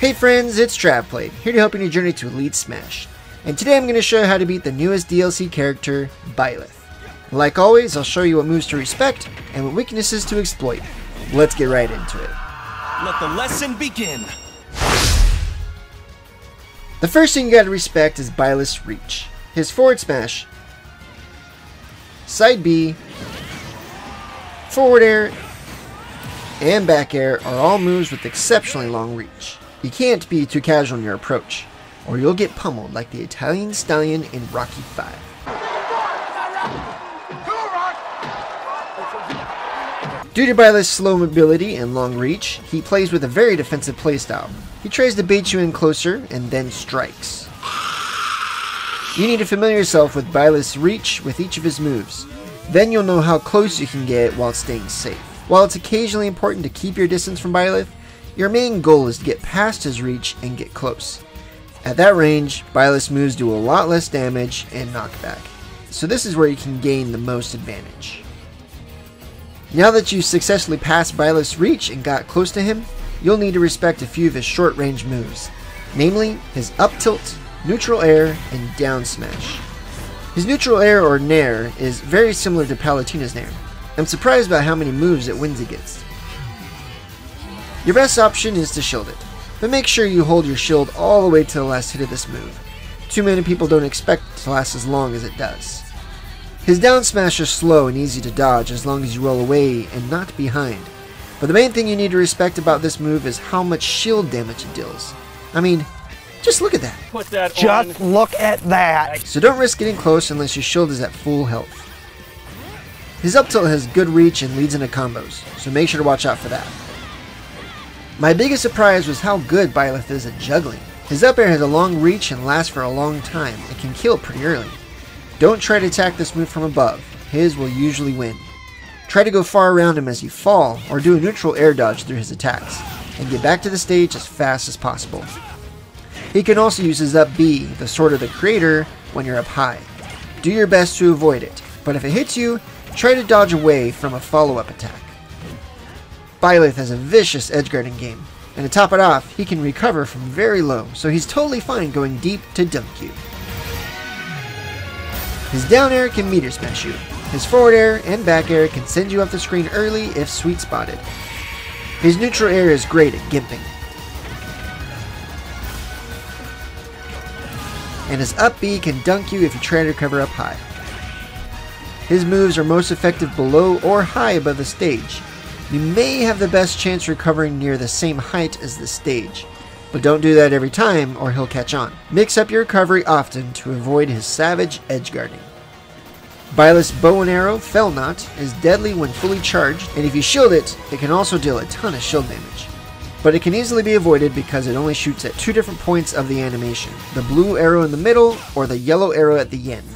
Hey friends, it's Travplay, here to help you on your journey to Elite Smash, and today I'm going to show you how to beat the newest DLC character, Byleth. Like always, I'll show you what moves to respect and what weaknesses to exploit. Let's get right into it. Let the lesson begin! The first thing you gotta respect is Byleth's reach. His forward smash, side B, forward air, and back air are all moves with exceptionally long reach. You can't be too casual in your approach, or you'll get pummeled like the Italian stallion in Rocky V. Due to Byleth's slow mobility and long reach, he plays with a very defensive playstyle. He tries to bait you in closer and then strikes. You need to familiar yourself with Byleth's reach with each of his moves. Then you'll know how close you can get while staying safe. While it's occasionally important to keep your distance from Byleth, your main goal is to get past his reach and get close. At that range, Byleth's moves do a lot less damage and knockback, so this is where you can gain the most advantage. Now that you've successfully passed Byleth's reach and got close to him, you'll need to respect a few of his short range moves, namely his up tilt, neutral air, and down smash. His neutral air or nair is very similar to Palutena's nair. I'm surprised by how many moves it wins against. Your best option is to shield it, but make sure you hold your shield all the way to the last hit of this move. Too many people don't expect it to last as long as it does. His down smash is slow and easy to dodge as long as you roll away and not behind, but the main thing you need to respect about this move is how much shield damage it deals. I mean, just look at that. Just look at that! So don't risk getting close unless your shield is at full health. His up tilt has good reach and leads into combos, so make sure to watch out for that. My biggest surprise was how good Byleth is at juggling. His up air has a long reach and lasts for a long time. It can kill pretty early. Don't try to attack this move from above. His will usually win. Try to go far around him as you fall, or do a neutral air dodge through his attacks, and get back to the stage as fast as possible. He can also use his up B, the Sword of the Creator, when you're up high. Do your best to avoid it, but if it hits you, try to dodge away from a follow-up attack. Byleth has a vicious edgeguarding game, and to top it off, he can recover from very low, so he's totally fine going deep to dunk you. His down air can meter smash you. His forward air and back air can send you off the screen early if sweet spotted. His neutral air is great at gimping. And his up B can dunk you if you try to recover up high. His moves are most effective below or high above the stage. You may have the best chance recovering near the same height as the stage, but don't do that every time or he'll catch on. Mix up your recovery often to avoid his savage edgeguarding. Byleth's bow and arrow, Failnaught, is deadly when fully charged, and if you shield it, it can also deal a ton of shield damage. But it can easily be avoided because it only shoots at two different points of the animation, the blue arrow in the middle or the yellow arrow at the end.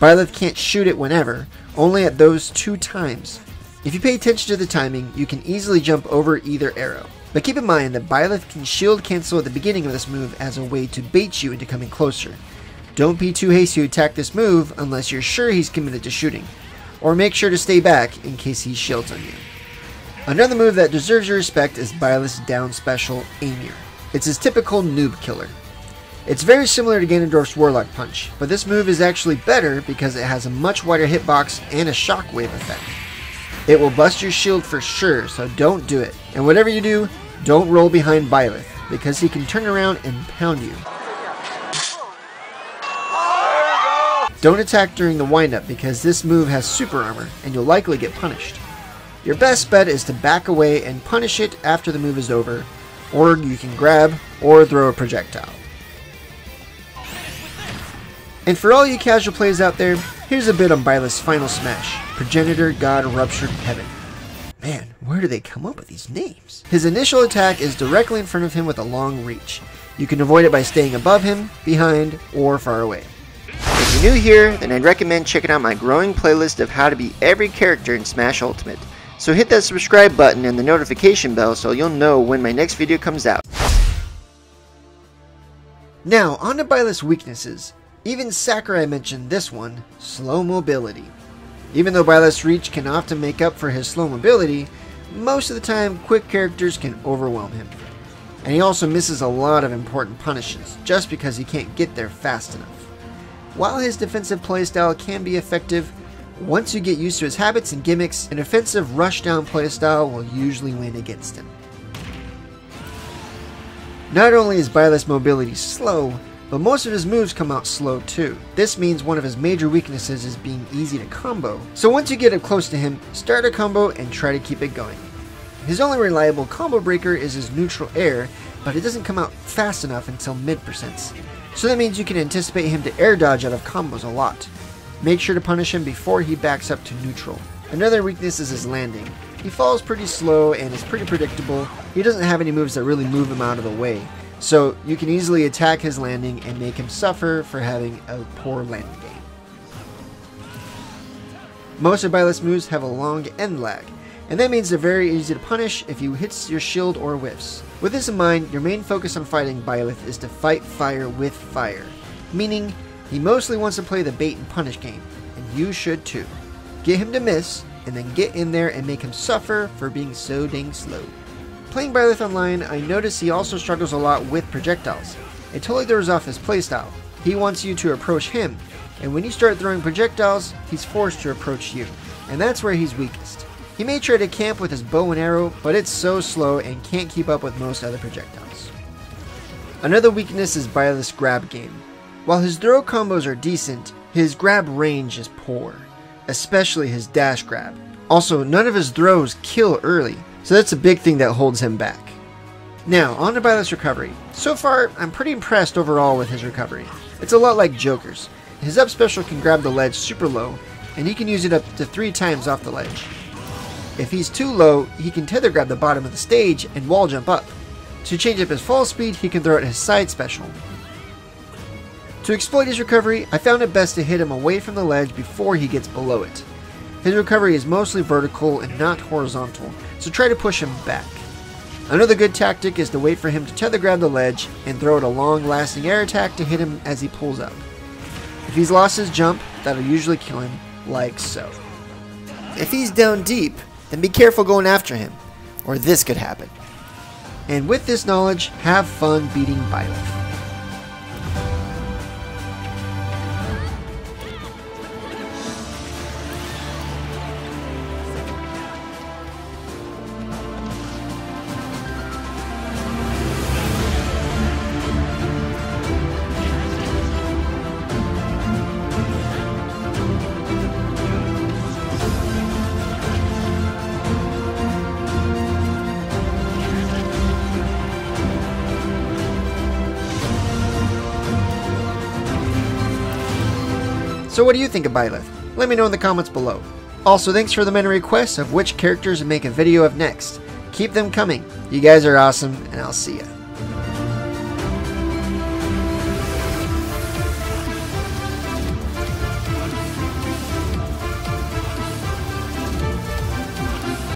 Byleth can't shoot it whenever, only at those two times. If you pay attention to the timing, you can easily jump over either arrow. But keep in mind that Byleth can shield cancel at the beginning of this move as a way to bait you into coming closer. Don't be too hasty to attack this move unless you're sure he's committed to shooting, or make sure to stay back in case he shields on you. Another move that deserves your respect is Byleth's down special, Amir. It's his typical noob killer. It's very similar to Ganondorf's Warlock Punch, but this move is actually better because it has a much wider hitbox and a shockwave effect. It will bust your shield for sure, so don't do it. And whatever you do, don't roll behind Byleth, because he can turn around and pound you. Don't attack during the windup because this move has super armor and you'll likely get punished. Your best bet is to back away and punish it after the move is over, or you can grab or throw a projectile. And for all you casual players out there, here's a bit on Byleth's final smash, Progenitor God Ruptured Heaven. Man, where do they come up with these names? His initial attack is directly in front of him with a long reach. You can avoid it by staying above him, behind, or far away. If you're new here, then I'd recommend checking out my growing playlist of how to beat every character in Smash Ultimate. So hit that subscribe button and the notification bell so you'll know when my next video comes out. Now, on to Byleth's weaknesses. Even Sakurai mentioned this one, slow mobility. Even though Byleth's reach can often make up for his slow mobility, most of the time quick characters can overwhelm him. And he also misses a lot of important punishes, just because he can't get there fast enough. While his defensive playstyle can be effective, once you get used to his habits and gimmicks, an offensive rushdown playstyle will usually win against him. Not only is Byleth's mobility slow, but most of his moves come out slow too. This means one of his major weaknesses is being easy to combo. So once you get up close to him, start a combo and try to keep it going. His only reliable combo breaker is his neutral air, but it doesn't come out fast enough until mid-percents. So that means you can anticipate him to air dodge out of combos a lot. Make sure to punish him before he backs up to neutral. Another weakness is his landing. He falls pretty slow and is pretty predictable. He doesn't have any moves that really move him out of the way. So you can easily attack his landing and make him suffer for having a poor landing game. Most of Byleth's moves have a long end lag, and that means they're very easy to punish if you hit your shield or whiffs. With this in mind, your main focus on fighting Byleth is to fight fire with fire, meaning he mostly wants to play the bait and punish game, and you should too. Get him to miss, and then get in there and make him suffer for being so dang slow. Playing Byleth online, I notice he also struggles a lot with projectiles. It totally throws off his playstyle. He wants you to approach him, and when you start throwing projectiles, he's forced to approach you, and that's where he's weakest. He may try to camp with his bow and arrow, but it's so slow and can't keep up with most other projectiles. Another weakness is Byleth's grab game. While his throw combos are decent, his grab range is poor, especially his dash grab. Also, none of his throws kill early. So that's a big thing that holds him back. Now, on to Byleth's recovery. So far, I'm pretty impressed overall with his recovery. It's a lot like Joker's. His up special can grab the ledge super low, and he can use it up to 3 times off the ledge. If he's too low, he can tether grab the bottom of the stage and wall jump up. To change up his fall speed, he can throw out his side special. To exploit his recovery, I found it best to hit him away from the ledge before he gets below it. His recovery is mostly vertical and not horizontal, so try to push him back. Another good tactic is to wait for him to tether grab the ledge and throw out a long-lasting air attack to hit him as he pulls up. If he's lost his jump, that'll usually kill him, like so. If he's down deep, then be careful going after him, or this could happen. And with this knowledge, have fun beating Byleth. So what do you think of Byleth? Let me know in the comments below. Also, thanks for the many requests of which characters to make a video of next. Keep them coming. You guys are awesome, and I'll see ya.